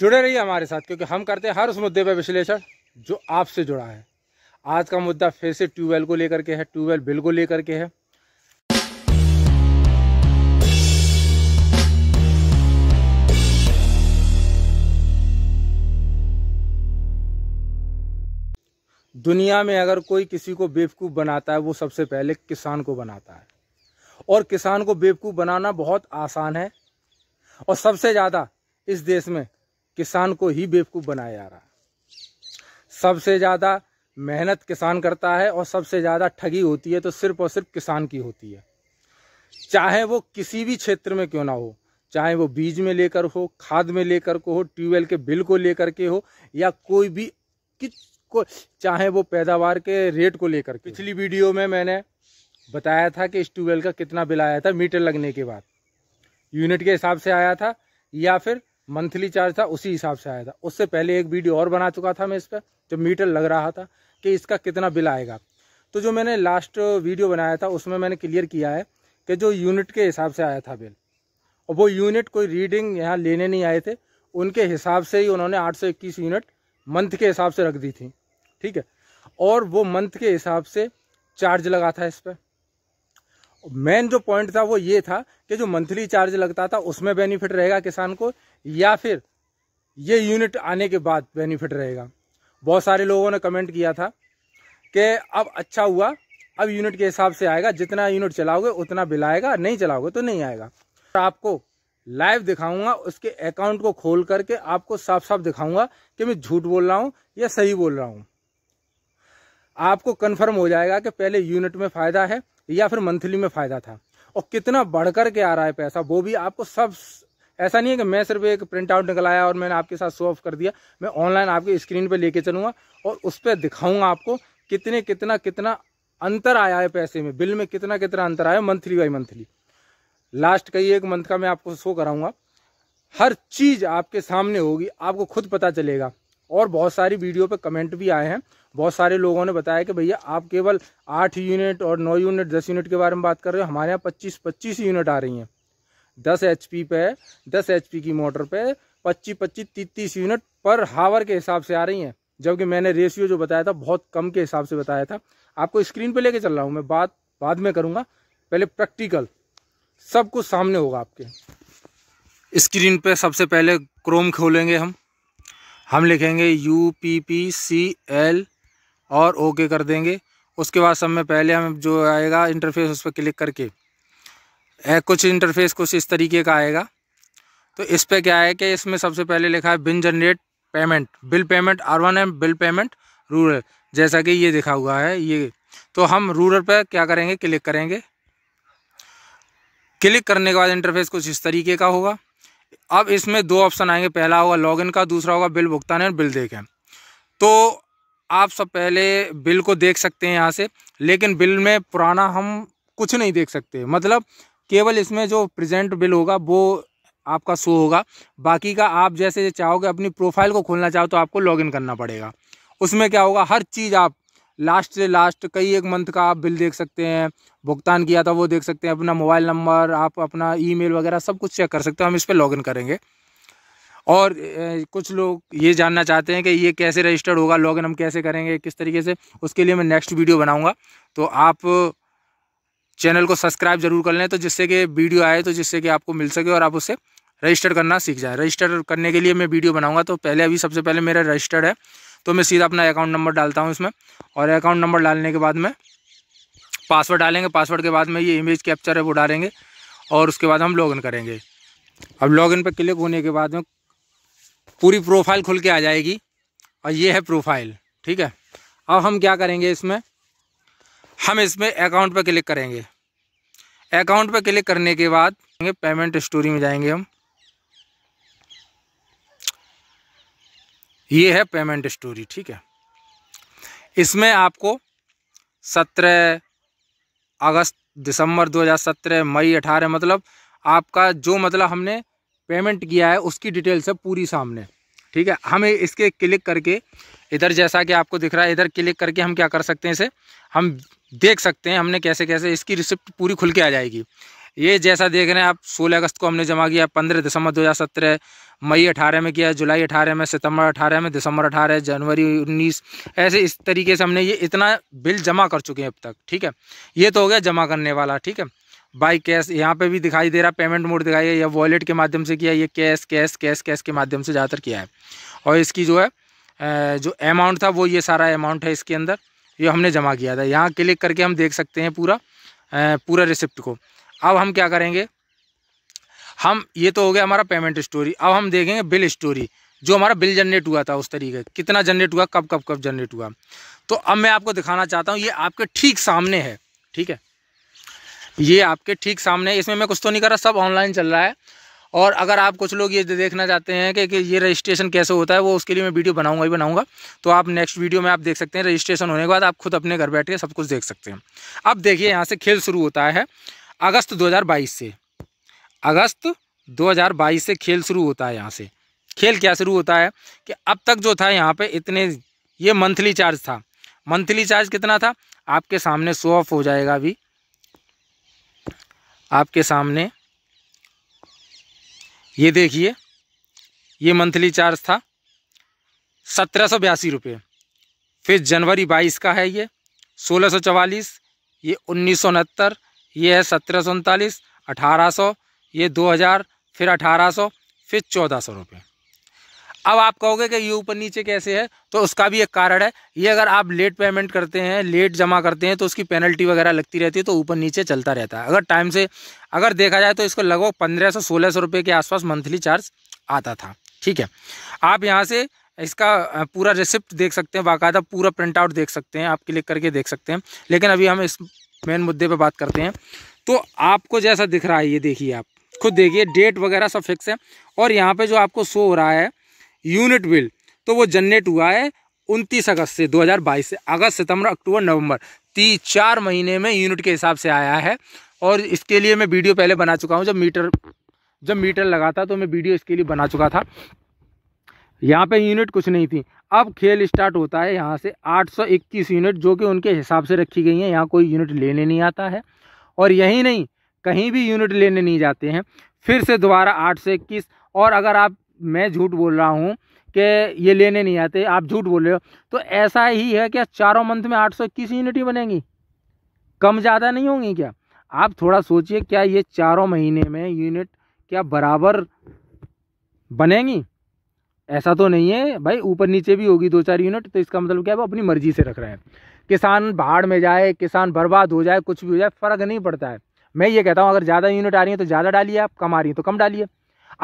जुड़े रहिए हमारे साथ, क्योंकि हम करते हैं हर उस मुद्दे पर विश्लेषण जो आपसे जुड़ा है। आज का मुद्दा फिर से ट्यूबवेल को लेकर के है, ट्यूबवेल बिल को लेकर के है। दुनिया में अगर कोई किसी को बेवकूफ़ बनाता है, वो सबसे पहले किसान को बनाता है, और किसान को बेवकूफ़ बनाना बहुत आसान है, और सबसे ज़्यादा इस देश में किसान को ही बेवकूफ़ बनाया जा रहा है। सबसे ज़्यादा मेहनत किसान करता है और सबसे ज़्यादा ठगी होती है तो सिर्फ और सिर्फ किसान की होती है, चाहे वो किसी भी क्षेत्र में क्यों ना हो, चाहे वो बीज में लेकर हो, खाद में लेकर को हो, ट्यूबवेल के बिल को लेकर के हो, या कोई भी चाहे वो पैदावार के रेट को लेकर। पिछली वीडियो में मैंने बताया था कि इस ट्यूबवेल का कितना बिल आया था मीटर लगने के बाद, यूनिट के हिसाब से आया था या फिर मंथली चार्ज था उसी हिसाब से आया था। उससे पहले एक वीडियो और बना चुका था मैं इस पर, जब मीटर लग रहा था कि इसका कितना बिल आएगा। तो जो मैंने लास्ट वीडियो बनाया था उसमें मैंने क्लियर किया है कि जो यूनिट के हिसाब से आया था बिल, और वो यूनिट कोई रीडिंग यहाँ लेने नहीं आए थे, उनके हिसाब से ही उन्होंने 821 यूनिट मंथ के हिसाब से रख दी थी, ठीक है। और वो मंथ के हिसाब से चार्ज लगा था इस पर। मेन जो पॉइंट था वो ये था कि जो मंथली चार्ज लगता था उसमें बेनिफिट रहेगा किसान को, या फिर ये यूनिट आने के बाद बेनिफिट रहेगा। बहुत सारे लोगों ने कमेंट किया था कि अब अच्छा हुआ, अब यूनिट के हिसाब से आएगा, जितना यूनिट चलाओगे उतना बिल आएगा, नहीं चलाओगे तो नहीं आएगा। तो आपको लाइव दिखाऊंगा, उसके अकाउंट को खोल करके आपको साफ साफ दिखाऊंगा कि मैं झूठ बोल रहा हूँ या सही बोल रहा हूँ। आपको कन्फर्म हो जाएगा कि पहले यूनिट में फ़ायदा है या फिर मंथली में फ़ायदा था, और कितना बढ़ कर के आ रहा है पैसा, वो भी आपको सब। ऐसा नहीं है कि मैं सिर्फ एक प्रिंट आउट निकलाया और मैंने आपके साथ शो ऑफ कर दिया। मैं ऑनलाइन आपके स्क्रीन पे लेके चलूँगा और उस पर दिखाऊँगा आपको कितना अंतर आया है पैसे में, बिल में कितना अंतर आया मंथली बाई मंथली। लास्ट का ही एक मंथ का मैं आपको शो कराऊँगा, हर चीज़ आपके सामने होगी, आपको खुद पता चलेगा। और बहुत सारी वीडियो पे कमेंट भी आए हैं, बहुत सारे लोगों ने बताया कि भैया आप केवल 8 यूनिट और 9 यूनिट 10 यूनिट के बारे में बात कर रहे हो, हमारे यहाँ 25 यूनिट आ रही हैं। 10 HP पे, 10 HP की मोटर पे 25-25-30 यूनिट पर हावर के हिसाब से आ रही हैं, जबकि मैंने रेशियो जो बताया था बहुत कम के हिसाब से बताया था। आपको स्क्रीन पर लेके चल रहा हूँ मैं, बात बाद में करूँगा, पहले प्रैक्टिकल सब कुछ सामने होगा आपके स्क्रीन पर। सबसे पहले क्रोम खोलेंगे, हम लिखेंगे UPPCL और ओके कर देंगे। उसके बाद सब में पहले हम जो आएगा इंटरफेस, उस पर क्लिक करके कुछ इंटरफेस कुछ इस तरीके का आएगा। तो इस पर क्या है कि इसमें सबसे पहले लिखा है बिन generate payment, bill payment R1 है, बिल पेमेंट रूरल, जैसा कि ये दिखा हुआ है ये। तो हम रूरल पर क्या करेंगे, क्लिक करेंगे। क्लिक करने के बाद इंटरफेस कुछ इस तरीके का होगा। अब इसमें 2 ऑप्शन आएंगे, पहला होगा लॉगिन का, दूसरा होगा बिल भुगतान है, बिल देखें। तो आप सब पहले बिल को देख सकते हैं यहाँ से, लेकिन बिल में पुराना हम कुछ नहीं देख सकते, मतलब केवल इसमें जो प्रेजेंट बिल होगा वो आपका शो होगा। बाकी का आप जैसे चाहोगे, अपनी प्रोफाइल को खोलना चाहो तो आपको लॉगिन करना पड़ेगा। उसमें क्या होगा, हर चीज़ आप लास्ट से लास्ट कई एक मंथ का आप बिल देख सकते हैं, भुगतान किया था वो देख सकते हैं, अपना मोबाइल नंबर, आप अपना ईमेल वगैरह सब कुछ चेक कर सकते हो। हम इस पर लॉगिन करेंगे। और कुछ लोग ये जानना चाहते हैं कि ये कैसे रजिस्टर्ड होगा, लॉगिन हम कैसे करेंगे, किस तरीके से, उसके लिए मैं नेक्स्ट वीडियो बनाऊँगा। तो आप चैनल को सब्सक्राइब जरूर कर लें, तो जिससे कि वीडियो आए, तो जिससे कि आपको मिल सके और आप उससे रजिस्टर करना सीख जाए। रजिस्टर करने के लिए मैं वीडियो बनाऊँगा। तो पहले अभी सबसे पहले मेरा रजिस्टर्ड है, तो मैं सीधा अपना अकाउंट नंबर डालता हूँ इसमें, और अकाउंट नंबर डालने के बाद में पासवर्ड डालेंगे, पासवर्ड के बाद में ये इमेज कैप्चर है वो डालेंगे, और उसके बाद हम लॉगिन करेंगे। अब लॉगिन पर क्लिक होने के बाद में पूरी प्रोफाइल खुल के आ जाएगी, और ये है प्रोफाइल, ठीक है। अब हम क्या करेंगे इसमें, हम इसमें अकाउंट पर क्लिक करेंगे। अकाउंट पर क्लिक करने के बाद पेमेंट हिस्ट्री में जाएंगे हम, ये है पेमेंट हिस्ट्री, ठीक है। इसमें आपको 17 अगस्त, दिसंबर 2017, मई 18, मतलब आपका जो मतलब हमने पेमेंट किया है उसकी डिटेल्स है पूरी सामने, ठीक है। हमें इसके क्लिक करके इधर, जैसा कि आपको दिख रहा है इधर क्लिक करके हम क्या कर सकते हैं, इसे हम देख सकते हैं हमने कैसे कैसे, इसकी रिसिप्ट पूरी खुल के आ जाएगी। ये जैसा देख रहे हैं आप 16 अगस्त को हमने जमा किया, 15 दिसंबर 2017, मई 2018 में किया, जुलाई 2018 में, सितंबर 2018 में, दिसंबर 2018, जनवरी 2019, ऐसे इस तरीके से हमने ये इतना बिल जमा कर चुके हैं अब तक। ठीक है, ये तो हो गया जमा करने वाला। ठीक है, बाई कैश यहाँ पे भी दिखाई दे रहा, पेमेंट मोड दिखाई है, या वॉलेट के माध्यम से किया, ये कैश कैश कैश कैश के माध्यम से ज़्यादातर किया है। और इसकी जो अमाउंट था वो ये सारा अमाउंट है इसके अंदर, ये हमने जमा किया था। यहाँ क्लिक करके हम देख सकते हैं पूरा रिसिप्ट को। अब हम क्या करेंगे, हम ये तो हो गया हमारा पेमेंट स्टोरी। अब हम देखेंगे बिल स्टोरी, जो हमारा बिल जनरेट हुआ था उस तरीके कितना जनरेट हुआ, कब कब कब जनरेट हुआ। तो अब मैं आपको दिखाना चाहता हूँ, ये आपके ठीक सामने है। ठीक है, ये आपके ठीक सामने है, इसमें मैं कुछ तो नहीं कर रहा, सब ऑनलाइन चल रहा है। और अगर आप कुछ लोग ये देखना चाहते हैं कि ये रजिस्ट्रेशन कैसे होता है, वो उसके लिए मैं वीडियो बनाऊंगा ही बनाऊंगा। तो आप नेक्स्ट वीडियो में आप देख सकते हैं, रजिस्ट्रेशन होने के बाद आप खुद अपने घर बैठ के सब कुछ देख सकते हैं। अब देखिए यहाँ से खेल शुरू होता है अगस्त 2022 से, अगस्त 2022 से खेल शुरू होता है। यहाँ से खेल क्या शुरू होता है कि अब तक जो था यहाँ पर इतने, ये मंथली चार्ज था, मंथली चार्ज कितना था आपके सामने शो ऑफ हो जाएगा अभी आपके सामने। ये देखिए, ये मंथली चार्ज था 1782 रुपये, फिर जनवरी 2022 का है ये 1644, ये 1969, ये है 1739, 1800, ये 2000, फिर 1800, फिर 1400 रुपये। अब आप कहोगे कि ये ऊपर नीचे कैसे है, तो उसका भी एक कारण है। ये अगर आप लेट पेमेंट करते हैं, लेट जमा करते हैं, तो उसकी पेनल्टी वगैरह लगती रहती है, तो ऊपर नीचे चलता रहता है। अगर टाइम से अगर देखा जाए तो इसको लगभग 1500-1600 रुपये के आसपास मंथली चार्ज आता था। ठीक है, आप यहाँ से इसका पूरा रिसिप्ट देख सकते हैं, बाकायदा पूरा प्रिंट आउट देख सकते हैं, आप क्लिक करके देख सकते हैं। लेकिन अभी हम इस मेन मुद्दे पर बात करते हैं। तो आपको जैसा दिख रहा है, ये देखिए, आप खुद देखिए, डेट वगैरह सब फिक्स है। और यहाँ पर जो आपको शो हो रहा है यूनिट बिल, तो वो जनरेट हुआ है 29 अगस्त से 2022 से, अगस्त सितंबर अक्टूबर नवंबर 3-4 महीने में यूनिट के हिसाब से आया है। और इसके लिए मैं वीडियो पहले बना चुका हूँ, जब मीटर लगा था तो मैं वीडियो इसके लिए बना चुका था। यहाँ पे यूनिट कुछ नहीं थी। अब खेल स्टार्ट होता है यहाँ से 821 यूनिट, जो कि उनके हिसाब से रखी गई हैं। यहाँ कोई यूनिट लेने नहीं आता है, और यही नहीं, कहीं भी यूनिट लेने नहीं जाते हैं। फिर से दोबारा 821, और अगर आप, मैं झूठ बोल रहा हूँ कि ये लेने नहीं आते, आप झूठ बोल रहे हो, तो ऐसा ही है क्या चारों मंथ में 821 यूनिट ही बनेंगी, कम ज़्यादा नहीं होंगी क्या? आप थोड़ा सोचिए, क्या ये चारों महीने में यूनिट क्या बराबर बनेंगी? ऐसा तो नहीं है भाई, ऊपर नीचे भी होगी 2-4 यूनिट। तो इसका मतलब क्या है, वो अपनी मर्जी से रख रहे हैं। किसान बाढ़ में जाए, किसान बर्बाद हो जाए, कुछ भी हो जाए, फ़र्क नहीं पड़ता है। मैं ये कहता हूँ, अगर ज़्यादा यूनिट आ रही है तो ज़्यादा डालिए, आप कम आ रही है तो कम डालिए।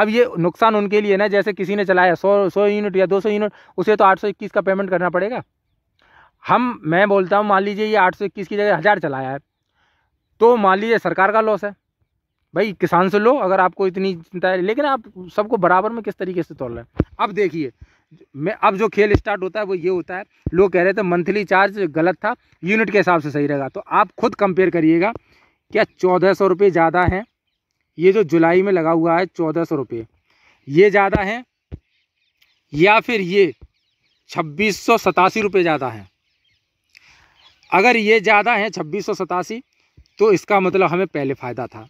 अब ये नुकसान उनके लिए ना, जैसे किसी ने चलाया 100 यूनिट या 200 यूनिट, उसे तो 821 का पेमेंट करना पड़ेगा। मैं बोलता हूँ, मान लीजिए ये 821 की जगह 1000 चलाया है, तो मान लीजिए सरकार का लॉस है। भाई किसान से लो, अगर आपको इतनी चिंता है, लेकिन आप सबको बराबर में किस तरीके से तोल रहे हैं। अब देखिए, अब जो खेल स्टार्ट होता है वो ये होता है। लोग कह रहे थे मंथली चार्ज गलत था, यूनिट के हिसाब से सही रहेगा। तो आप खुद कंपेयर करिएगा, क्या 1400 रुपये ज़्यादा हैं? ये जो जुलाई में लगा हुआ है 1400 रुपये, ये ज़्यादा है, या फिर ये 2687 रुपये ज़्यादा है? अगर ये ज़्यादा है 2687, तो इसका मतलब हमें पहले फ़ायदा था।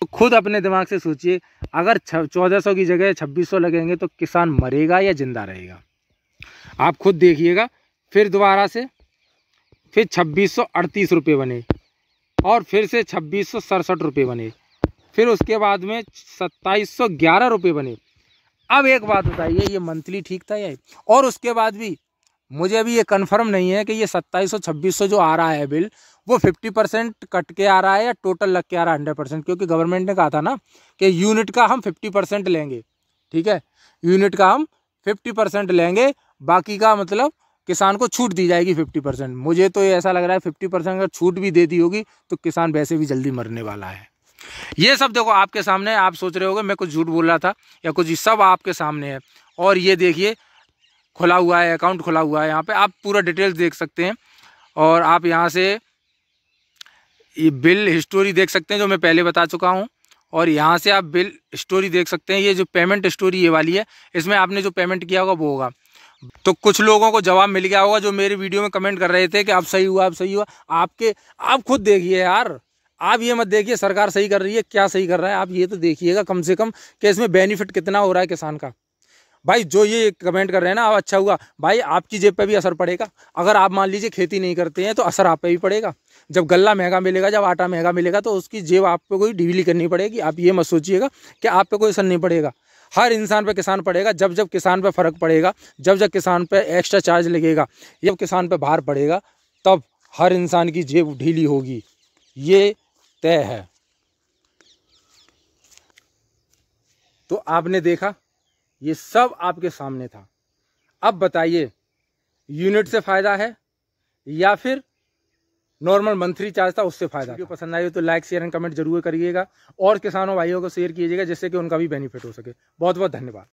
तो खुद अपने दिमाग से सोचिए, अगर 1400 की जगह 2600 लगेंगे तो किसान मरेगा या ज़िंदा रहेगा? आप खुद देखिएगा। फिर दोबारा से फिर 2638 रुपये बने, और फिर से 2667 रुपये बने, फिर उसके बाद में 2711 रुपये बने। अब एक बात बताइए, ये मंथली ठीक था या? और उसके बाद भी मुझे अभी ये कन्फर्म नहीं है कि ये 2700-2600 जो आ रहा है बिल, वो 50% कट के आ रहा है या टोटल लग के आ रहा है 100%, क्योंकि गवर्नमेंट ने कहा था ना कि यूनिट का हम 50% लेंगे। ठीक है, यूनिट का हम 50% लेंगे, बाकी का मतलब किसान को छूट दी जाएगी 50%। मुझे तो ये ऐसा लग रहा है 50% अगर छूट भी दे दी होगी तो किसान वैसे भी जल्दी मरने वाला है। ये सब देखो आपके सामने, आप सोच रहे होगे मैं कुछ झूठ बोल रहा था या कुछ, सब आपके सामने है। और ये देखिए, खुला हुआ है अकाउंट, खुला हुआ है, यहाँ पे आप पूरा डिटेल्स देख सकते हैं। और आप यहाँ से ये बिल हिस्टोरी देख सकते हैं, जो मैं पहले बता चुका हूँ। और यहाँ से आप बिल हिस्टोरी देख सकते हैं। ये जो पेमेंट हिस्टोरी ये वाली है, इसमें आपने जो पेमेंट किया होगा वो होगा। तो कुछ लोगों को जवाब मिल गया होगा, जो मेरे वीडियो में कमेंट कर रहे थे कि आप सही हुआ, आप सही हुआ। आपके, आप खुद देखिए यार, आप ये मत देखिए सरकार सही कर रही है, क्या सही कर रहा है, आप ये तो देखिएगा कम से कम कि इसमें बेनिफिट कितना हो रहा है किसान का। भाई जो ये कमेंट कर रहे हैं ना, आप अच्छा हुआ, भाई आपकी जेब पे भी असर पड़ेगा। अगर आप मान लीजिए खेती नहीं करते हैं तो असर आप पे भी पड़ेगा। जब गल्ला महंगा मिलेगा, जब आटा महंगा मिलेगा, तो उसकी जेब आप पे कोई ढीली करनी पड़ेगी। आप ये मत सोचिएगा कि आप पे कोई असर नहीं पड़ेगा। हर इंसान पे किसान पड़ेगा। जब जब किसान पे फ़र्क पड़ेगा, जब जब किसान पे एक्स्ट्रा चार्ज लगेगा, जब किसान पे भार पड़ेगा, तब हर इंसान की जेब ढीली होगी, ये तय है। तो आपने देखा, ये सब आपके सामने था। अब बताइए यूनिट से फ़ायदा है या फिर नॉर्मल मंथली चार्ज था उससे फ़ायदा। वीडियो पसंद आई हो तो लाइक, शेयर एंड कमेंट जरूर करिएगा और किसानों भाइयों को शेयर कीजिएगा जिससे कि उनका भी बेनिफिट हो सके। बहुत बहुत धन्यवाद।